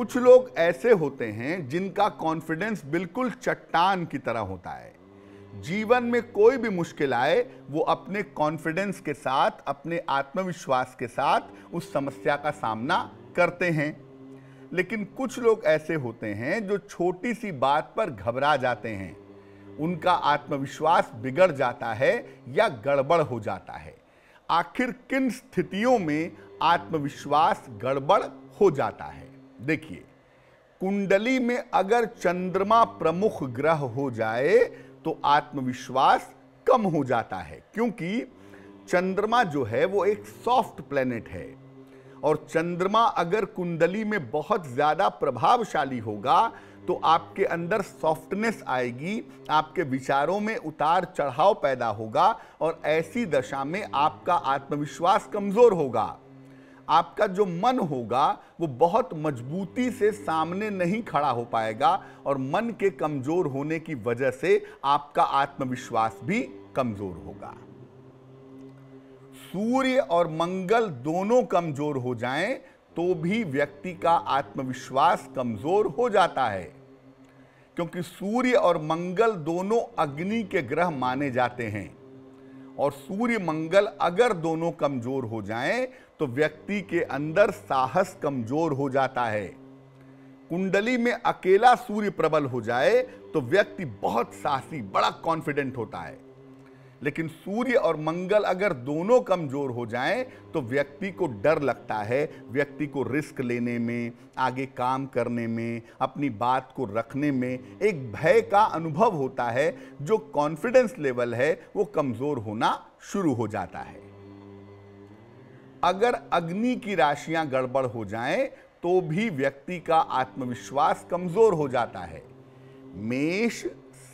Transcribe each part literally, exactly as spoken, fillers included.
कुछ लोग ऐसे होते हैं जिनका कॉन्फिडेंस बिल्कुल चट्टान की तरह होता है। जीवन में कोई भी मुश्किल आए वो अपने कॉन्फिडेंस के साथ, अपने आत्मविश्वास के साथ उस समस्या का सामना करते हैं। लेकिन कुछ लोग ऐसे होते हैं जो छोटी सी बात पर घबरा जाते हैं, उनका आत्मविश्वास बिगड़ जाता है या गड़बड़ हो जाता है। आखिर किन स्थितियों में आत्मविश्वास गड़बड़ हो जाता है? देखिए, कुंडली में अगर चंद्रमा प्रमुख ग्रह हो जाए तो आत्मविश्वास कम हो जाता है, क्योंकि चंद्रमा जो है वो एक सॉफ्ट प्लेनेट है और चंद्रमा अगर कुंडली में बहुत ज़्यादा प्रभावशाली होगा तो आपके अंदर सॉफ्टनेस आएगी, आपके विचारों में उतार चढ़ाव पैदा होगा और ऐसी दशा में आपका आत्मविश्वास कमज़ोर होगा। आपका जो मन होगा वो बहुत मजबूती से सामने नहीं खड़ा हो पाएगा और मन के कमज़ोर होने की वजह से आपका आत्मविश्वास भी कमज़ोर होगा। सूर्य और मंगल दोनों कमज़ोर हो जाएं तो भी व्यक्ति का आत्मविश्वास कमज़ोर हो जाता है, क्योंकि सूर्य और मंगल दोनों अग्नि के ग्रह माने जाते हैं और सूर्य मंगल अगर दोनों कमज़ोर हो जाएं तो व्यक्ति के अंदर साहस कमज़ोर हो जाता है। कुंडली में अकेला सूर्य प्रबल हो जाए तो व्यक्ति बहुत साहसी, बड़ा कॉन्फिडेंट होता है, लेकिन सूर्य और मंगल अगर दोनों कमज़ोर हो जाएं तो व्यक्ति को डर लगता है। व्यक्ति को रिस्क लेने में, आगे काम करने में, अपनी बात को रखने में एक भय का अनुभव होता है। जो कॉन्फिडेंस लेवल है वो कमज़ोर होना शुरू हो जाता है। अगर अग्नि की राशियां गड़बड़ हो जाएं तो भी व्यक्ति का आत्मविश्वास कमज़ोर हो जाता है। मेष,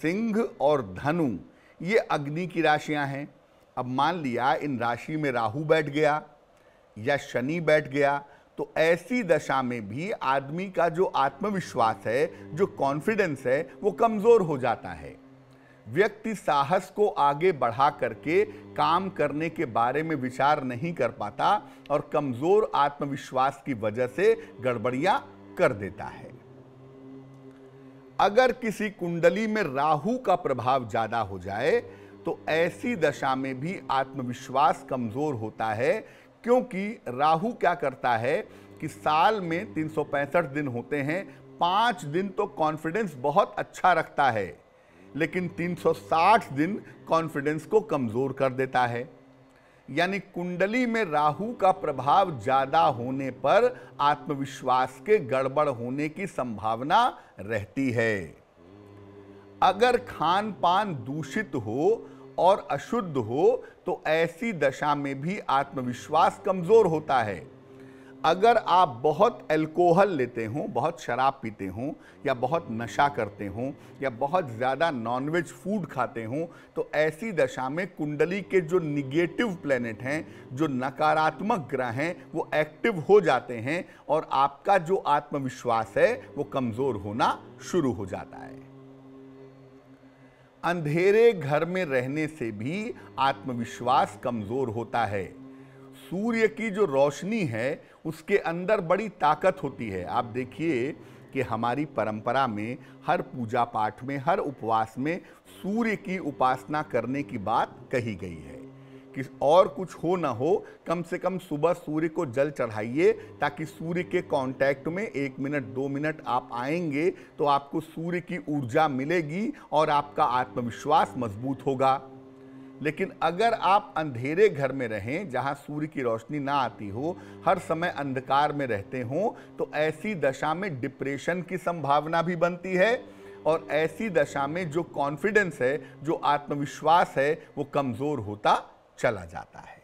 सिंह और धनु ये अग्नि की राशियां हैं। अब मान लिया इन राशि में राहु बैठ गया या शनि बैठ गया तो ऐसी दशा में भी आदमी का जो आत्मविश्वास है, जो कॉन्फिडेंस है, वो कमज़ोर हो जाता है। व्यक्ति साहस को आगे बढ़ा करके काम करने के बारे में विचार नहीं कर पाता और कमज़ोर आत्मविश्वास की वजह से गड़बड़ियां कर देता है। अगर किसी कुंडली में राहु का प्रभाव ज़्यादा हो जाए तो ऐसी दशा में भी आत्मविश्वास कमज़ोर होता है, क्योंकि राहु क्या करता है कि साल में तीन सौ पैंसठ दिन होते हैं। पाँच दिन तो कॉन्फिडेंस बहुत अच्छा रखता है, लेकिन तीन सौ साठ दिन कॉन्फिडेंस को कमज़ोर कर देता है। यानी कुंडली में राहु का प्रभाव ज़्यादा होने पर आत्मविश्वास के गड़बड़ होने की संभावना रहती है। अगर खान पान दूषित हो और अशुद्ध हो तो ऐसी दशा में भी आत्मविश्वास कमज़ोर होता है। अगर आप बहुत अल्कोहल लेते हों, बहुत शराब पीते हों या बहुत नशा करते हों या बहुत ज़्यादा नॉनवेज फूड खाते हों तो ऐसी दशा में कुंडली के जो निगेटिव प्लेनेट हैं, जो नकारात्मक ग्रह हैं, वो एक्टिव हो जाते हैं और आपका जो आत्मविश्वास है वो कमज़ोर होना शुरू हो जाता है। अंधेरे घर में रहने से भी आत्मविश्वास कमज़ोर होता है। सूर्य की जो रोशनी है उसके अंदर बड़ी ताकत होती है। आप देखिए कि हमारी परंपरा में हर पूजा पाठ में, हर उपवास में सूर्य की उपासना करने की बात कही गई है कि और कुछ हो ना हो, कम से कम सुबह सूर्य को जल चढ़ाइए ताकि सूर्य के कांटेक्ट में एक मिनट दो मिनट आप आएंगे तो आपको सूर्य की ऊर्जा मिलेगी और आपका आत्मविश्वास मजबूत होगा। लेकिन अगर आप अंधेरे घर में रहें, जहां सूर्य की रोशनी ना आती हो, हर समय अंधकार में रहते हों तो ऐसी दशा में डिप्रेशन की संभावना भी बनती है और ऐसी दशा में जो कॉन्फिडेंस है, जो आत्मविश्वास है, वो कमज़ोर होता चला जाता है।